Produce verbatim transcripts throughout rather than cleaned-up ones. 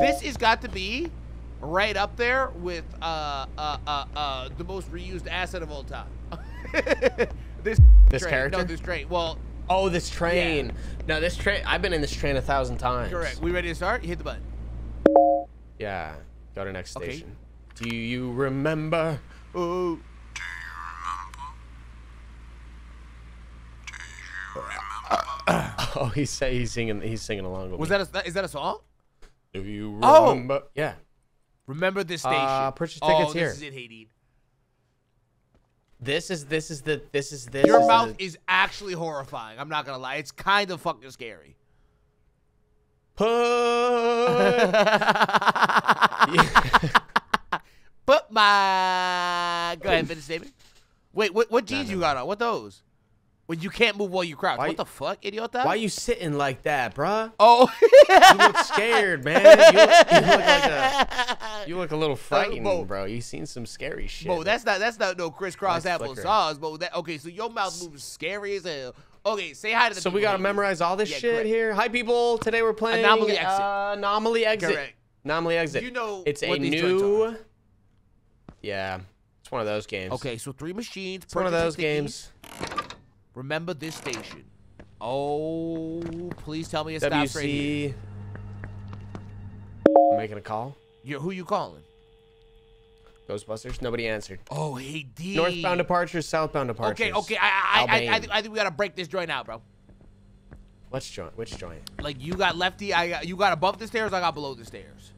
This has got to be right up there with uh, uh, uh, uh, the most reused asset of all time. this this train. character? No, this train. Well. Oh, this train. Yeah. No, this train. I've been in this train a thousand times. Correct. We ready to start? You hit the button. Yeah. Go to next station. Okay. Do you remember? Ooh. Do you remember? Do you remember? Oh, he's saying he's singing. He's singing along with Was me. that? A, is that a song? Do you remember? Oh. Yeah. Remember this station. Uh, purchase tickets oh, here. This is it, Hayden. This is this is the this is this. Your is mouth the... is actually horrifying. I'm not gonna lie. It's kind of fucking scary. Put Put my. Go ahead, finish statement. Wait, what what jeans no, no. you got on? What those? When you can't move while you crouch. Why what you... the fuck, idiota? Why you sitting like that, bruh? Oh, you look scared, man. You look, you look like a you look a little frightened, uh, bro. You seen some scary shit. Bro, that's not that's not no crisscross nice applesauce, bro. That okay? So your mouth moves scary as hell. Okay, say hi to the. So people we gotta memorize all this yeah, shit correct. here. Hi, people. Today we're playing Anomaly Exit. Uh, Anomaly Exit. Correct. Anomaly Exit. You know, it's what a these new. Are. Yeah, it's one of those games. Okay, so three machines. It's one of those games. Remember this station. Oh, please tell me it stops right here. I'm making a call. You're, who you calling? Ghostbusters. Nobody answered. Oh, hey, D. Northbound departures, southbound departures. Okay, okay. I, I, I, I, think, I think we gotta break this joint out, bro. Which joint? Which joint? Like you got lefty. I got you got above the stairs. I got below the stairs.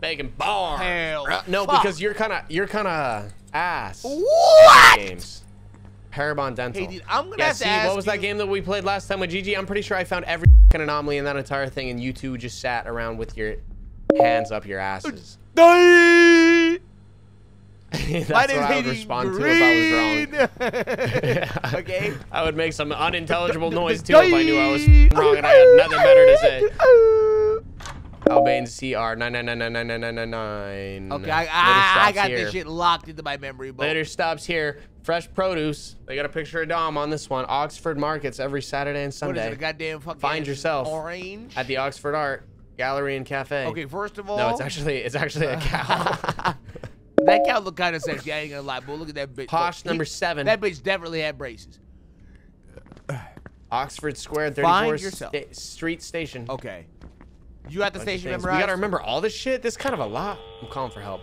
Making bars. Hell, no, fuck. because you're kind of you're kind of ass. What? Games. Parabon Dental. Hey, dude, I'm gonna yeah, have see, to ask what was you... that game that we played last time with Gigi? I'm pretty sure I found every anomaly in that entire thing, and you two just sat around with your hands up your asses. That's My what I would respond Green. to if I was wrong. Okay. I would make some unintelligible noise too if I knew I was wrong and I had nothing better to say. Albane C R nine nine nine nine nine nine nine. Okay, I, I, I got here. this shit locked into my memory book. Later stops here. Fresh produce. They got a picture of Dom on this one. Oxford markets every Saturday and Sunday. What is it, a goddamn fucking Find yourself orange at the Oxford Art Gallery and Cafe. Okay, first of all, no, it's actually it's actually a cow. That cow looked kind of sexy. I ain't gonna lie, but look at that bitch. Posh number seven. That bitch definitely had braces. Oxford Square, thirty-fourth Street Station. Okay. You got the station memorized? We gotta remember all this shit. This is kind of a lot. I'm calling for help.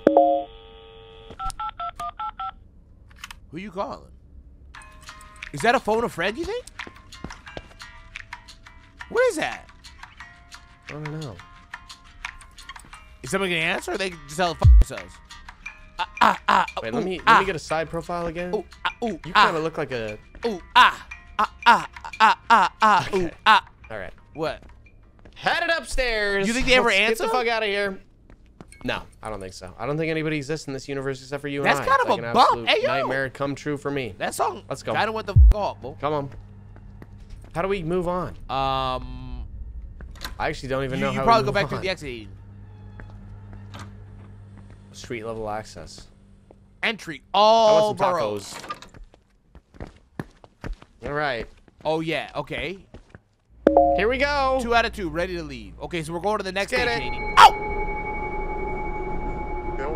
Who you calling? Is that a phone a friend, you think? What is that? I don't know. Is somebody gonna answer or they can just tell the fuck themselves? Ah, ah, ah, Wait, ooh, let me, ah, let me get a side profile again. Ooh, ah, ooh, you ah, kinda look like a... Ooh, ah, ah, ah, ah, ah, ah, okay. ooh, ah. All right. What? Headed upstairs. You think they ever Let's answer? Get the fuck out of here. No, I don't think so. I don't think anybody exists in this universe except for you and I. That's kind of a bump. Hey, yo. Nightmare come true for me. That song. Let's go. I don't want the f off, bro. Come on. How do we move on? Um, I actually don't even know how to move on. You probably go back through the exit. Street level access. Entry. All burrows. All right. Oh yeah. Okay. Here we go. Two out of two. Ready to leave. Okay, so we're going to the next station. Oh.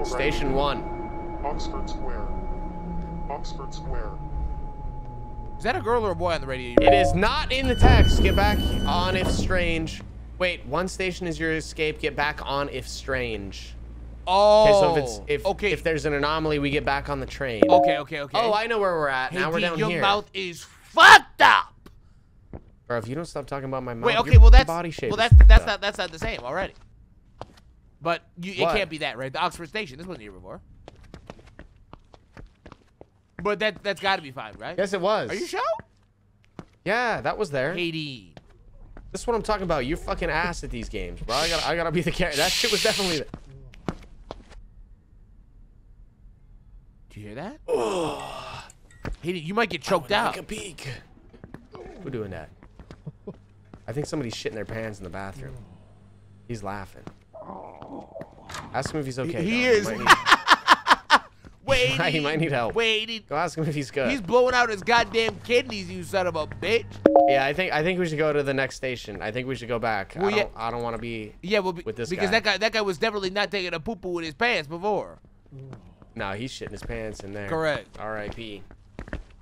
Station one. Oxford Square. Oxford Square. Is that a girl or a boy on the radio? It is not in the text. Get back on if strange. Wait, one station is your escape. Get back on if strange. Oh. Okay, so if it's if okay. if there's an anomaly, we get back on the train. Okay, okay, okay. Oh, I know where we're at. Hey, now we're down your here. Your mouth is fucked up. Bro, if you don't stop talking about my mouth, Wait, okay, your well that's body shape. Well, that's that's not that's not the same already. But you, it can't be that, right? The Oxford Station. This wasn't here before. But that, that's got to be fine, right? Yes, it was. Are you sure? Yeah, that was there. Hayden. That's what I'm talking about. You're fucking ass at these games, bro. I gotta, I gotta be the character. That shit was definitely there. Do you hear that? Oh. Hayden, you might get choked out. Take a peek. Who doing that? I think somebody's shitting their pants in the bathroom. He's laughing. Ask him if he's okay. He, he is. Wait, Wait. He might need help. Wait. Go ask him if he's good. He's blowing out his goddamn kidneys, you son of a bitch. Yeah, I think I think we should go to the next station. I think we should go back. Well, I don't, yeah. I don't want to be. Yeah, well, be, with this because guy. that guy that guy was definitely not taking a poo poo in his pants before. No, he's shitting his pants in there. Correct. R I P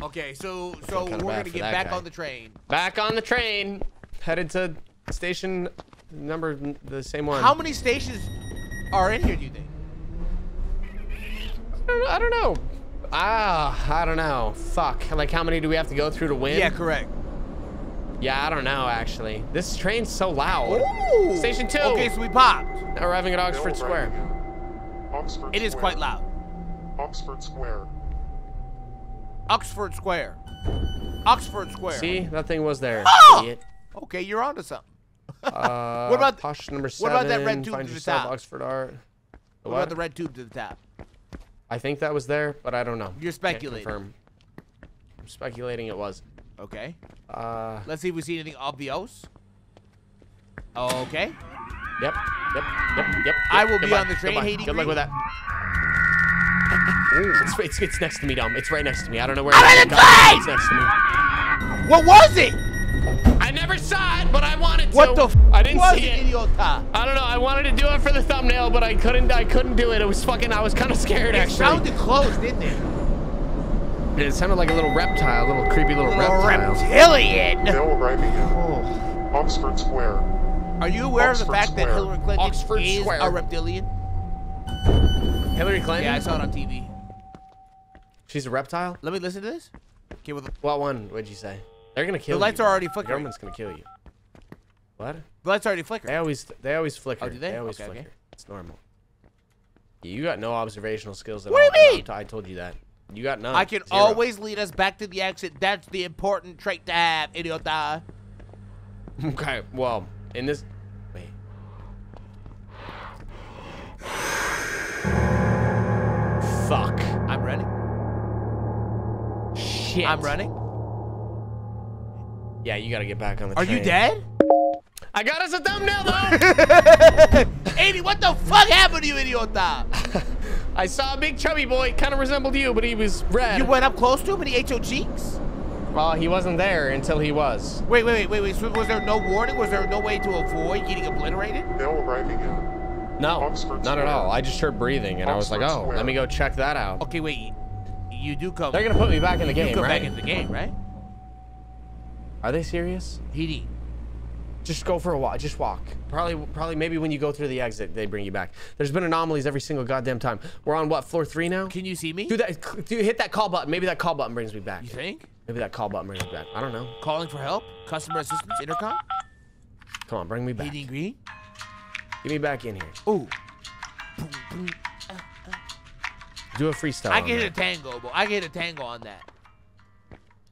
Okay, so so we're gonna get back guy. on the train. Back on the train, headed to station number the same one. How many stations are in here? Do you think? I don't know. Ah, I, I don't know. Fuck. Like, how many do we have to go through to win? Yeah, correct. Yeah, I don't know, actually. This train's so loud. Ooh. Station two. Okay, so we popped. Arriving at Oxford no, Square. Right Oxford it Square. is quite loud. Oxford Square. Oxford Square. Oxford Square. See? That thing was there. Oh! Idiot. Okay, you're onto something. uh, what about posh number seven? What about that red tube Find to the top? Oxford Art. What, what about the red tube to the top? I think that was there, but I don't know. You're speculating. Can't confirm. I'm speculating it was. Okay. Uh, Let's see if we see anything obvious. Okay. Yep. Yep. Yep. Yep. I will yep. be Goodbye. on the train. Hayden Green. Good luck with that. Ooh. It's, it's, it's next to me, Dom. It's right next to me. I don't know where I'm it is. It's next to me. What was it? I never saw it, but I wanted to. What the f I didn't was see it. Idiota? I don't know. I wanted to do it for the thumbnail, but I couldn't I couldn't do it. It was fucking I was kind of scared it actually. It sounded close, didn't it? It sounded like a little reptile, a little creepy little, little reptile. Reptilian. Now arriving at oh. Oxford Square. Are you aware Oxford of the fact Square. that Hillary Clinton Oxford is Square. a reptilian? Hillary Clinton? Yeah, I saw it on T V. She's a reptile? Let me listen to this. Okay, well, what one would you say? They're gonna kill you. The lights you. are already flickering. The government's gonna kill you. What? The lights already flicker. They always, they always flicker. Oh, do they? They always okay, flicker. Okay. It's normal. You got no observational skills at all. What do you mean? I told you that. You got none. I can Zero. always lead us back to the exit. That's the important trait to have, idiota. Okay. Well, in this. Wait. Fuck. I'm running. Shit. I'm running. Yeah, you gotta get back on the Are train. Are you dead? I got us a thumbnail though! Aiden, what the fuck happened to you, idiota? I saw a big chubby boy, kind of resembled you, but he was red. You went up close to him and he ate your cheeks? Well, he wasn't there until he was. Wait, wait, wait, wait, wait. So was there no warning? Was there no way to avoid getting obliterated? No, arriving in. No, Oxford not Square. at all. I just heard breathing and Oxford I was like, oh, Square. let me go check that out. Okay, wait. You do come. They're gonna put me back in the game, right? You come back in the game, right? Are they serious? Heidi. Just go for a walk. Just walk. Probably, probably, maybe when you go through the exit, they bring you back. There's been anomalies every single goddamn time. We're on what, floor three now? Can you see me? Do that. Do hit that call button. Maybe that call button brings me back. You think? Maybe that call button brings me back. I don't know. Calling for help? Customer assistance intercom? Come on, bring me back. Heidi Green? Get me back in here. Ooh. Do a freestyle. I can hit a tango, but I can hit a tango on that.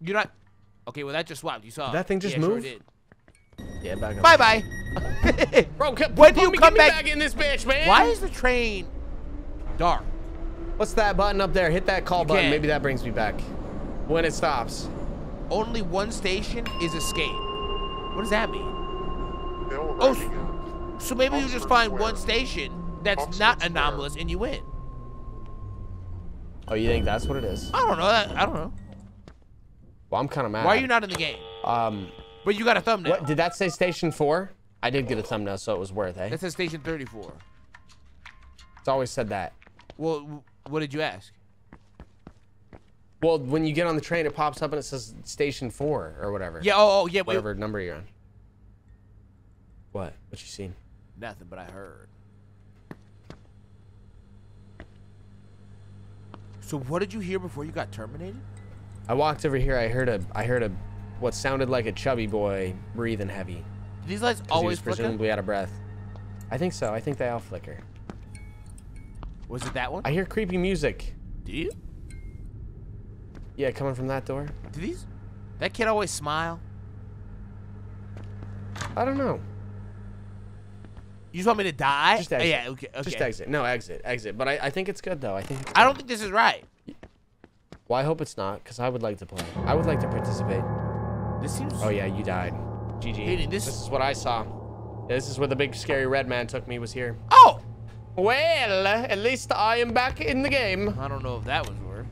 You're not. Okay, well, that just swapped. You saw. Did that thing just yeah, moved? Sure did. Yeah, back up. Bye-bye. Bro, when do you me, come back? back in this bitch, man? Why is the train dark? What's that button up there? Hit that call you button. Can. Maybe that brings me back. When it stops. Only one station is escape. What does that mean? Oh, so maybe Oxford you just find Square. one station that's Oxford not anomalous Square. and you win. Oh, you think that's what it is? I don't know. I don't know. Well, I'm kind of mad. Why are you not in the game? Um, but you got a thumbnail. What, did that say station four? I did get a thumbnail, so it was worth, eh? That says station thirty-four. It's always said that. Well, what did you ask? Well, when you get on the train, it pops up and it says station four or whatever. Yeah, oh, oh yeah. Whatever wait. number you're on. What? What you seen? Nothing, but I heard. So what did you hear before you got terminated? I walked over here. I heard a. I heard a. What sounded like a chubby boy breathing heavy. These lights always flicker. Presumably out of breath. I think so. I think they all flicker. Was it that one? I hear creepy music. Do you? Yeah, coming from that door. Do these? That kid always smile. I don't know. You just want me to die? Just exit. Oh, yeah. Okay. Okay. Just exit. No, exit. Exit. But I. I think it's good though. I think. It's good. I don't think this is right. Well, I hope it's not, because I would like to play. I would like to participate. This seems... Oh, yeah, you died. G G. Hayden, this... this is what I saw. This is where the big, scary red man took me, was here. Oh! Well, at least I am back in the game. I don't know if that was weird.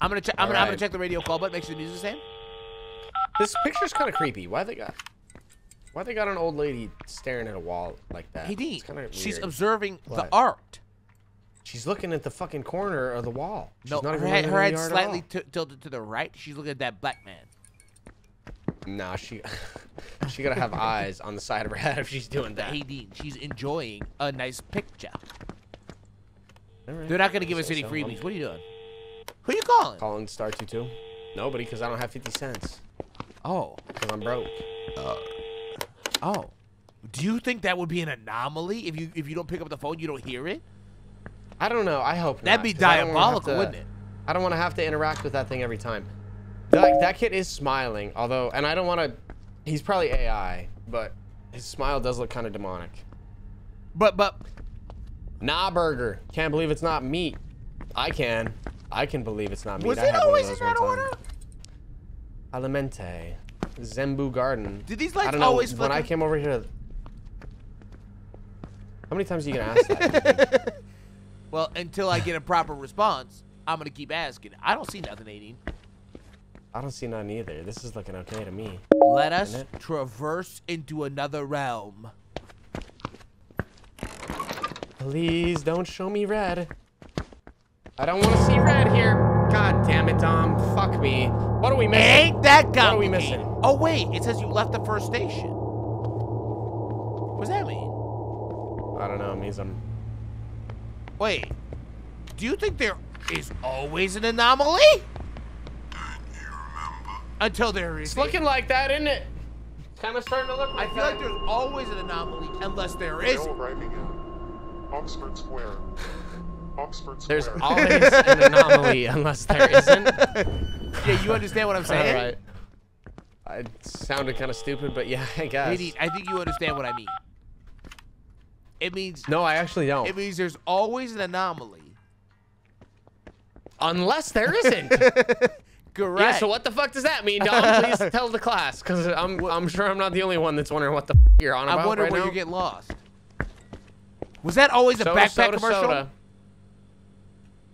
I'm gonna check. I'm gonna, right. I'm gonna check the radio call button. Make sure the music's the same. This picture's kind of creepy. Why they got? Why they got an old lady staring at a wall like that? Hey, Dean, it's kind of weird. She's observing what? The art. She's looking at the fucking corner of the wall. She's no, not her, head, her head's slightly tilted to the right. She's looking at that black man. Nah, she she gotta have eyes on the side of her head if she's doing that. Hey, Dean, she's enjoying a nice picture. Right. They're not gonna give us any so freebies. Home. What are you doing? Who are you calling? Calling Star two two. Nobody, because I don't have fifty cents. Oh. Because I'm broke. Uh. Oh. Do you think that would be an anomaly if you if you don't pick up the phone, you don't hear it? I don't know. I hope not. That'd be diabolical, to, wouldn't it? I don't want to have to interact with that thing every time. That, that kid is smiling, although, and I don't want to, he's probably A I, but his smile does look kind of demonic. But, but. Nah, burger. Can't believe it's not meat. I can. I can believe it's not meat. Was it always in that order? Alimente. Zembu Garden. Did these lights always flicker? When I came over here. How many times are you going to ask that? Well, until I get a proper response, I'm going to keep asking. I don't see nothing, Aiden. I don't see none either. This is looking okay to me. Let us traverse into another realm. Please don't show me red. I don't want to see red here. God damn it, Dom. Fuck me. What are we missing? Ain't that guy? What are we missing? Oh, wait. It says you left the first station. What does that mean? I don't know. It means I'm... Wait. Do you think there is always an anomaly? Until there is. It's looking like that, isn't it? It's kind of starting to look like I feel that. Like there's always an anomaly, unless there is. Arriving in Oxford Square. Oxford Square. There's always an anomaly, unless there isn't. Yeah, you understand what I'm saying? All right. I sounded kind of stupid, but yeah, I guess. Hayden, I think you understand what I mean. It means. No, I actually don't. It means there's always an anomaly. Unless there isn't. Correct. Yeah, so what the fuck does that mean, Dom? Please tell the class, because I'm, I'm sure I'm not the only one that's wondering what the fuck you're on about right now. I wonder where you get lost. Was that always a backpack commercial?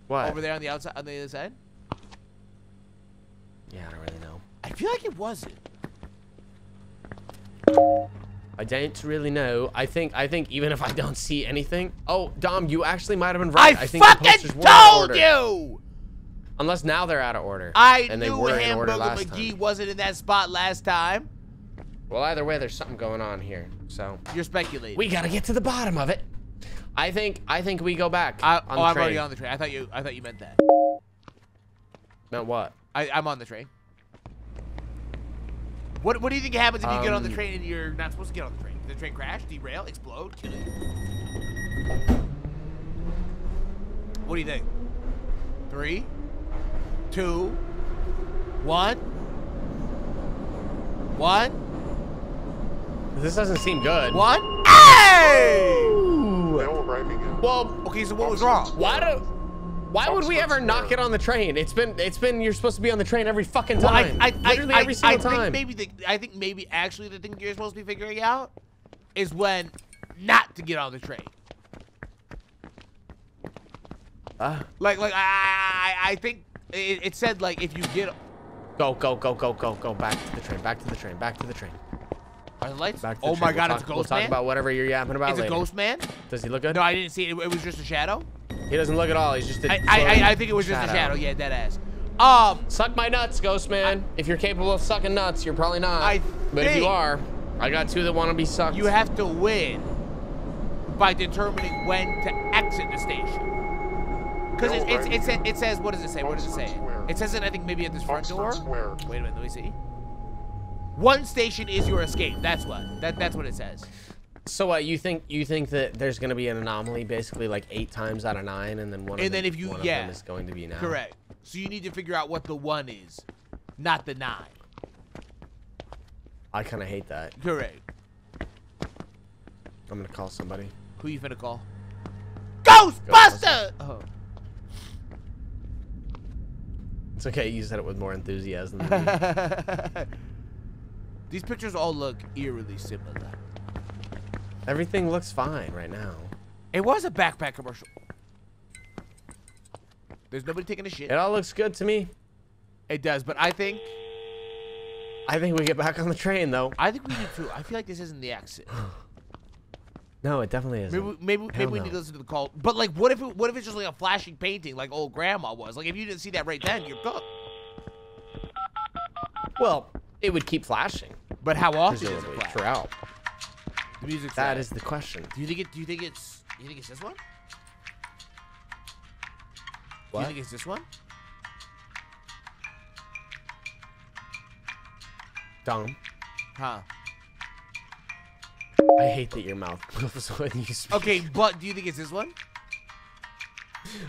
What? Over there on the outside, on the other side? Yeah, I don't really know. I feel like it wasn't. I don't really know. I think I think even if I don't see anything... Oh, Dom, you actually might have been right. I, I think fucking told you! Unless now they're out of order. I and they knew were Hamburger McGee time. Wasn't in that spot last time. Well, either way, there's something going on here. So you're speculating. We gotta get to the bottom of it. I think. I think we go back. I, on oh, the I'm train. Already on the train. I thought you. I thought you meant that. Meant what? I, I'm on the train. What What do you think happens if um, you get on the train and you're not supposed to get on the train? Does the train crash, derail, explode, kill you? What do you think? Three. Two, one, one. This doesn't seem good. One. Hey! Well, okay. So what was wrong? Why do? Why would we ever not get on the train? It's been, it's been. You're supposed to be on the train every fucking time. Well, I, I, literally I, every single I, I time. Think maybe the, I think maybe actually the thing you're supposed to be figuring out is when not to get on the train. Uh, like, like I, I think. It, it said, like, if you get... Go, go, go, go, go, go. Back to the train. Back to the train. Back to the train. Are the lights? Back to the oh, train. My God. We'll it's talk, a ghost we'll man? Talk about whatever you're yapping about It's later. A ghost man? Does he look good? No, I didn't see it. It, it was just a shadow. He doesn't look at all. He's just a... I, I, I think it was just shadow. A shadow. Yeah, that ass. Um, Suck my nuts, ghost man. I, if you're capable of sucking nuts, you're probably not. I but if you are, I got two that want to be sucked. You have to win by determining when to exit the station. Because it, it, it, it, it says, what does it say? What does it say? It says it, I think, maybe at this front door. Wait a minute, let me see. One station is your escape. That's what. That, that's what it says. So what, uh, you think you think that there's going to be an anomaly basically like eight times out of nine, and then one, and of, then them, if you, one yeah, of them is going to be nine? Correct. So you need to figure out what the one is, not the nine. I kind of hate that. Correct. I'm going to call somebody. Who you finna call? Ghostbuster! Ghostbuster. Oh. It's okay, you said it with more enthusiasm than me. These pictures all look eerily similar. Everything looks fine right now. It was a backpack commercial. There's nobody taking a shit. It all looks good to me. It does, but I think... I think we get back on the train, though. I think we do, too. I feel like this isn't the exit. No, it definitely isn't. Maybe, maybe, maybe we need to listen to the call. But, like, what if it, what if it's just, like, a flashing painting like old grandma was? Like, if you didn't see that right then, you're cooked. Well, it would keep flashing. But how often is it flash? Throughout. The music's that right. is the question. Do you think it? Do you think it's? You think it's this one? What? Do you think it's this one? Dom. Huh. I hate that your mouth moves when you speak. Okay, but do you think it's this one?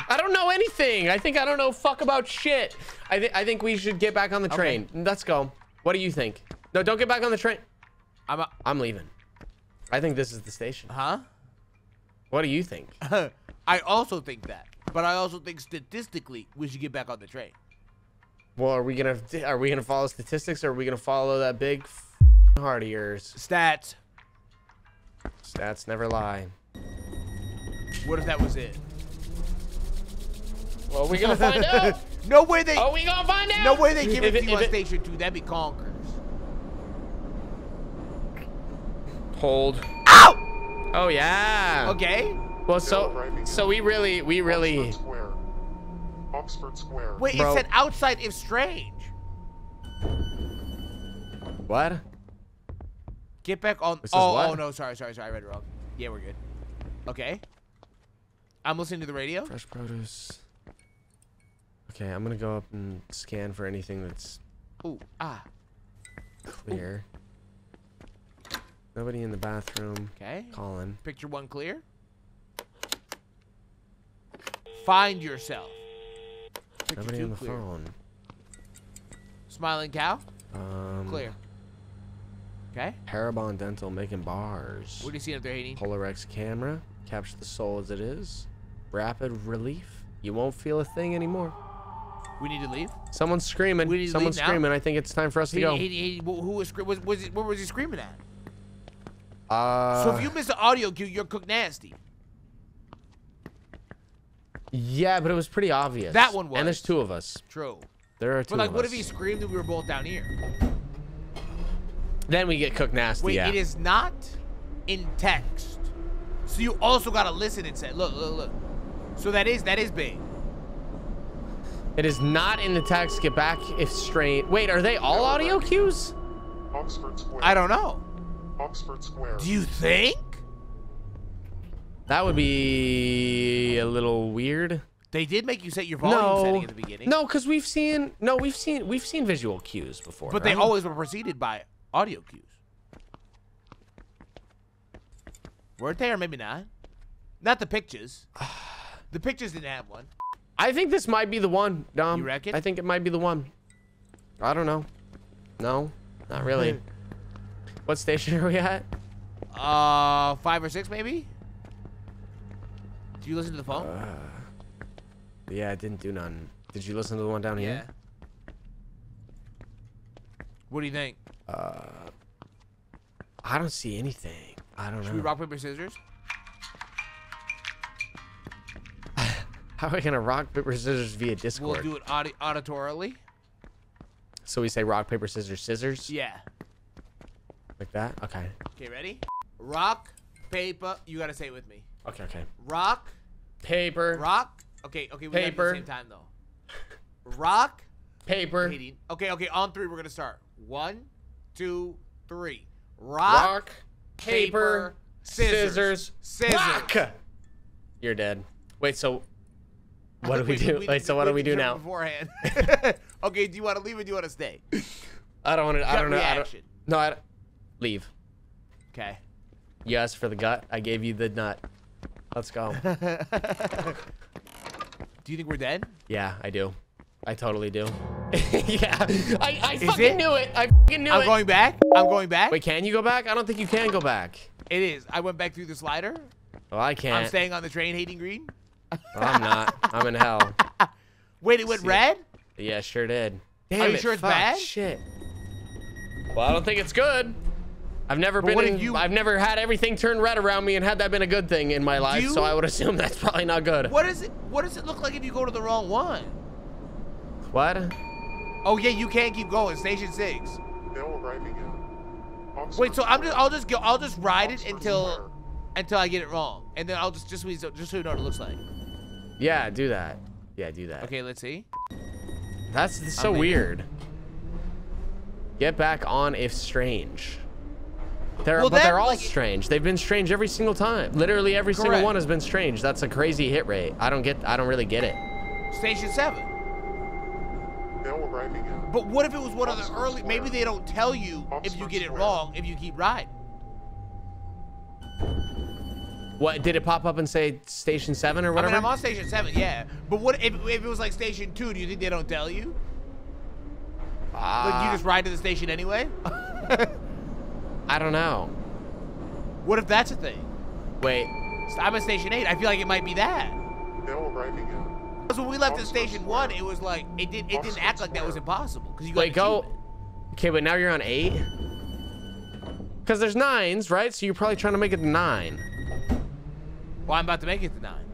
I don't know anything. I think I don't know fuck about shit. I think I think we should get back on the train. Okay. Let's go. What do you think? No, don't get back on the train. I'm a I'm leaving. I think this is the station. Huh? What do you think? I also think that, but I also think statistically we should get back on the train. Well, are we gonna are we gonna follow statistics, or are we gonna follow that big heart of yours? Stats. Stats never lie. What if that was it? Well, we gonna find out. No way they. Oh, we gonna find out. No way they give it, it to us station two. That'd be Concord. Hold. Ow! Oh yeah. Okay. Well, so so we really we really. Oxford Square. Oxford Square. Wait, Bro. It said outside if strange. What? Get back on. Oh, what? Oh no, sorry, sorry, sorry. I read it wrong. Yeah, we're good. Okay. I'm listening to the radio. Fresh produce. Okay, I'm gonna go up and scan for anything that's. Ooh. Ah. Clear. Ooh. Nobody in the bathroom. Okay. Colin. Picture one clear. Find yourself. Picture Nobody two on the clear. phone. Smiling cow. Um, clear. Okay. Parabon Dental making bars. What do you see up there, Hayden? Polarex camera. Capture the soul as it is. Rapid relief. You won't feel a thing anymore. We need to leave. Someone's screaming. We need to Someone's leave now? screaming. I think it's time for us Hayden, to go. Hayden, Hayden, who was, was, was it, what was he screaming at? Uh, so if you miss the audio cue, you're cooked nasty. Yeah, but it was pretty obvious. That one was. And there's two of us. True. There are two But like, of what us. if he screamed and we were both down here? Then we get cooked nasty. Wait, yeah. It is not in text. So you also gotta listen and say, look, look, look. So that is that is big. It is not in the text. Get back if straight. Wait, are they all audio cues? Oxford Square. I don't know. Oxford Square. Do you think? That would be a little weird. They did make you set your volume no. setting at the beginning. No, because we've seen no, we've seen we've seen visual cues before. But right? they always were preceded by audio cues. Weren't they, or maybe not? Not the pictures. The pictures didn't have one. I think this might be the one, Dom. You reckon? I think it might be the one. I don't know. No, not really. What station are we at? Uh, five or six, maybe? Did you listen to the phone? Uh, yeah, I didn't do none. Did you listen to the one down yeah. here? What do you think? Uh, I don't see anything. I don't Should know. Should we rock, paper, scissors? How are we going to rock, paper, scissors via Discord? We'll do it aud auditorily. So we say rock, paper, scissors, scissors? Yeah. Like that? Okay. Okay, ready? Rock, paper. You gotta say it with me. Okay, okay. Rock. Paper. Rock. Okay, okay. We paper. Gotta do it at the same time, though. Rock. Paper. Hayden. Okay, okay. On three, we're gonna start. One, two, three. Rock. Rock paper. paper scissors. Scissors. Rock. You're dead. Wait, so what do we do? We Wait, so what do we do now? Beforehand. Okay, do you want to leave or do you want to stay? I don't want to. I don't know. I don't, no, I don't. Leave. Okay. You asked for the gut. I gave you the nut. Let's go. Do you think we're dead? Yeah, I do. I totally do. Yeah. I, I fucking it? knew it. I fucking knew I'm it. I'm going back. I'm going back. Wait, can you go back? I don't think you can go back. It is. I went back through the slider. Well, I can't. I'm staying on the train, Hayden Green. Well, I'm not. I'm in hell. Wait, it went See red? It? Yeah, sure did. Damn Are you it. sure it's Fuck. bad? Shit. Well, I don't think it's good. I've never but been in, you, I've never had everything turn red around me and had that been a good thing in my life, you, so I would assume that's probably not good. What is it? What does it look like if you go to the wrong one? What? Oh yeah, you can't keep going. Station six. They'll arrive again. Wait, so I'm just I'll just go I'll just ride it until until I get it wrong. And then I'll just just so just so you know what it looks like. Yeah, do that. Yeah, do that. Okay, let's see. That's, that's so weird. Get back on if strange. They're, well, but that, they're all like, strange. They've been strange every single time. Literally every correct. single one has been strange. That's a crazy hit rate. I don't get. I don't really get it. Station seven. But what if it was one of the early? Maybe they don't tell you if you get it wrong if you keep riding. What did it pop up and say? Station seven or whatever. I mean, I'm on station seven. Yeah. But what if, if it was like station two? Do you think they don't tell you? Uh, like you just ride to the station anyway. I don't know. What if that's a thing? Wait. I'm at station eight. I feel like it might be that. They'll arrive again. Because when we left at station one, it was like it did. It didn't act like that was impossible. Cause you got wait, go. It. Okay, but now you're on eight. Cause there's nines, right? So you're probably trying to make it to nine. Well, I'm about to make it to nine.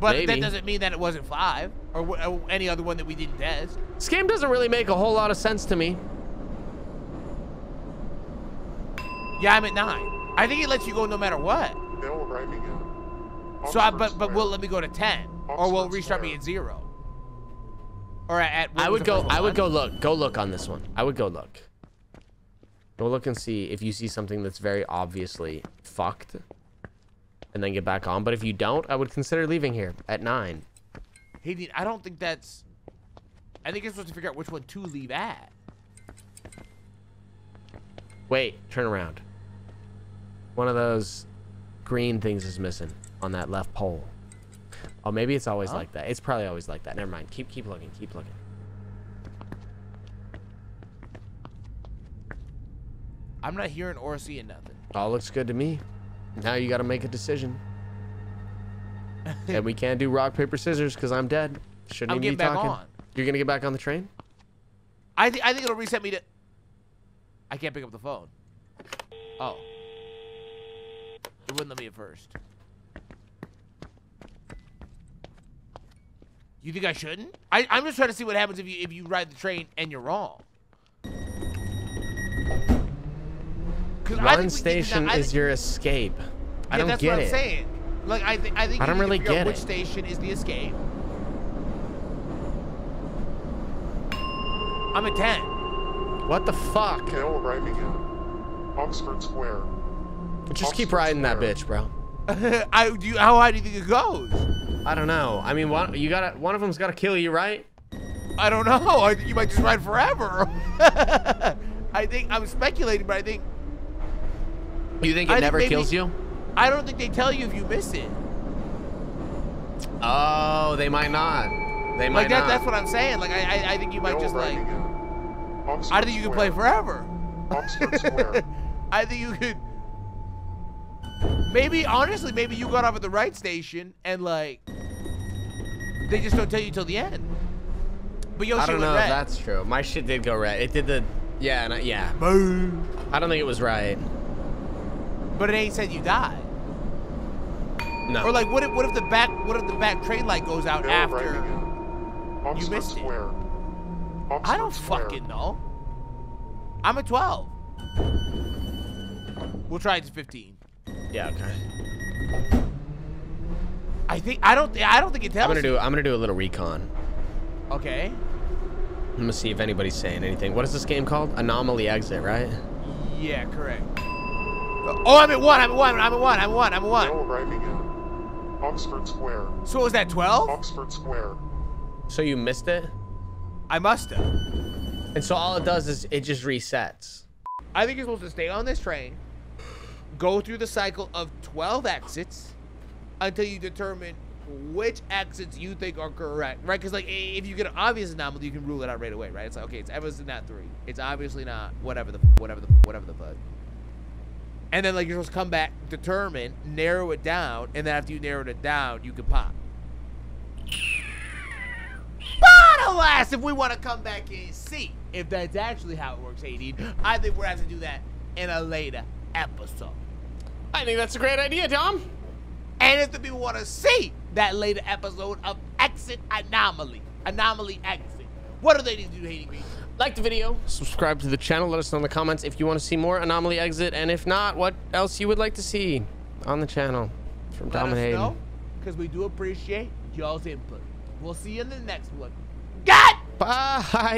But maybe. That doesn't mean that it wasn't five or, or any other one that we didn't test. This game doesn't really make a whole lot of sense to me. Yeah, I'm at nine. I think it lets you go no matter what. They'll arrive again. So I, but but will let me go to ten, or will restart me at zero, or at. I would go. I would go look. Go look on this one. I would go look. Go look and see if you see something that's very obviously fucked, and then get back on. But if you don't, I would consider leaving here at nine. Hayden, I don't think that's. I think you're supposed to figure out which one to leave at. Wait, turn around. One of those green things is missing on that left pole. Oh, maybe it's always huh? like that. It's probably always like that. Never mind. Keep keep looking. Keep looking. I'm not hearing or seeing nothing. All looks good to me. Now you got to make a decision. And we can't do rock, paper, scissors because I'm dead. Shouldn't even be talking. I'm getting back on. You're going to get back on the train? I, th I think it'll reset me to... I can't pick up the phone. Oh. It wouldn't let me at first. You think I shouldn't? I, I'm just trying to see what happens if you if you ride the train and you're wrong. One station that, is think, your escape. Yeah, I don't that's get what I'm it. Saying. Like I think I think I don't really get it. Which station is the escape? I'm at ten. What the fuck? Okay, we'll arrive again. Oxford Square. Just Oxford keep riding Square. that bitch, bro. I do. You, how high do you think it goes? I don't know. I mean, one you got one of them's got to kill you, right? I don't know. I think you might just ride forever. I think I'm speculating, but I think. You think it I never think maybe, kills you? I don't think they tell you if you miss it. Oh, they might not. They might like that, not. That's what I'm saying. Like I, I, I think you might They'll just like. Again. Oxford I think you Square. Could play forever. Oxford Square. I think you could. Maybe, honestly, maybe you got off at the right station and like they just don't tell you till the end. But yo, I don't know. If that's true. My shit did go red. It did the yeah, and I, yeah. Boom. I don't think it was right. But it ain't said you die. No. Or like, what if what if the back what if the back train light goes out They're after right you missed Square. It? Oxford I don't Square. Fucking know. I'm at twelve. We'll try it to fifteen. Yeah, okay. I think I don't. I don't think it tells. I'm gonna do. I'm gonna do a little recon. Okay. I'm gonna see if anybody's saying anything. What is this game called? Anomaly Exit, right? Yeah, correct. Oh, I'm at one. I'm at one. I'm at one. I'm at one. I'm at one. No arriving in Oxford Square. So was that twelve? Oxford Square. So you missed it. I must have. And so all it does is it just resets. I think you're supposed to stay on this train, go through the cycle of twelve exits until you determine which exits you think are correct, right? Because like if you get an obvious anomaly, you can rule it out right away, right? It's like, okay, it's obviously not three. It's obviously not whatever the, whatever the, whatever the fuck. And then like you're supposed to come back, determine, narrow it down, and then after you narrowed it down, you can pop. Alas, if we want to come back and see if that's actually how it works, Hayden, I think we're going to have to do that in a later episode. I think that's a great idea, Dom. And if you want to see that later episode of Exit Anomaly, Anomaly Exit, what do they need to do, Hayden Green? Like the video, subscribe to the channel, let us know in the comments if you want to see more Anomaly Exit, and if not, what else you would like to see on the channel from Dom and Hayden. Because we do appreciate y'all's input. We'll see you in the next one. God! Bye!